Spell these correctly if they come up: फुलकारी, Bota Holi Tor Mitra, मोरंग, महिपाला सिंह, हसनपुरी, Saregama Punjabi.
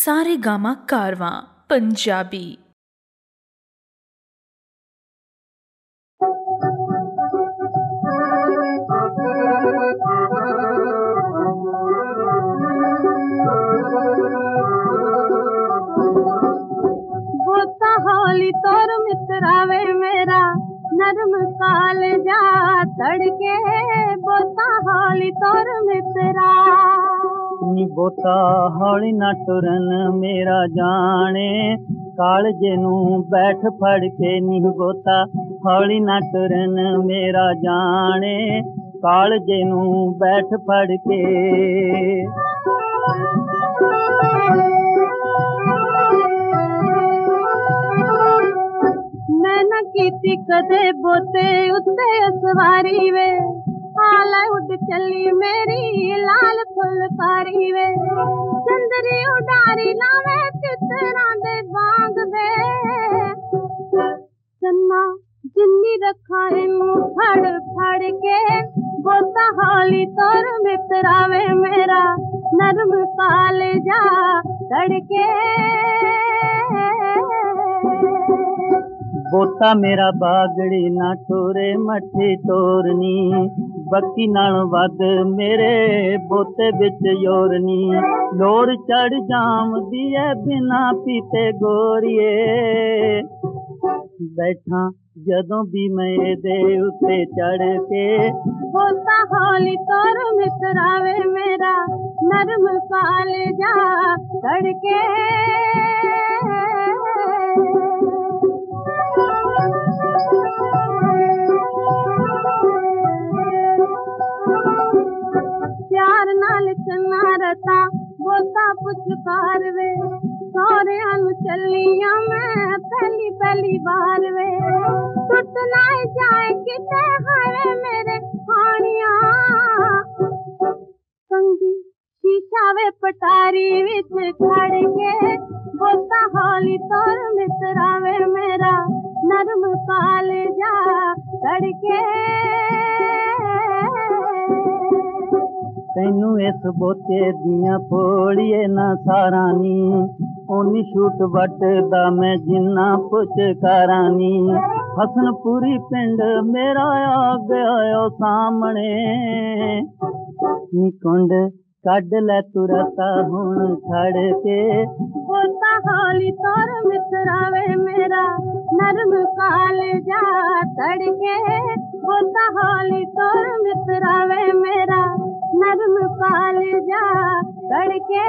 सारेगामा कारवां पंजाबी। बोता होली तोर मित्रा वे मेरा नरम कालजा तड़के, बोता होली तोर मित्रा। नी बोता हौली ना टुरन मेरा जाने, कालजे नू बैठ फड़ के। नी बोता हौली ना टुरन मेरा जाने, कालजे नू बैठ फड़ के। मैं ना कीती कदे बोते उत्ते सवारी वे, आला उड़ चली मेरी लाल फुलकारी वे। चंदरी उडारी लावे तितरां दे बांग वे, चन्ना जिन्नी रखा इनू फड़ फड़ के। बोता हौली तोर मित्रा वे मेरा नरम कालजा तड़के। बोता मेरा बागड़ी ना टोरे मठी तोरनी, बक्की नालों वध मेरे बोते बिच योरनी। लोर चढ़ जाम दिए बिना पीते गोरिए, बैठा जदों भी मैं दे उते चढ़ के। बोता हौली तोर मित्रा वे मेरा नरम कालजा तड़के। प्यार नाल चलना रता बोता पुछ पार वे, सौरिया नू चलिया मैं पहली पहली बार वे। टुट ना जाए किते हाय मेरे खानिया, संगी शीशा वे पटारी विच खड़ के। बोता हौली तोर मित्रा वे मेरा नरम कालजा तड़के। तैनू इस बोते दियां पोड़िए ना सारा नी, ओनी छूट वटदा मैं जिन्ना पुचकारा नी। हसनपुरी पिंड मेरा आ गया सामने, नी कुंड कड लै तुरता हुण छड़ के। बोता हौली तोर मित्रा वे मेरा नरम कालजा तड़के। बोता हौली तोर मित्रा वे मेरा नरम कालजा तड़के।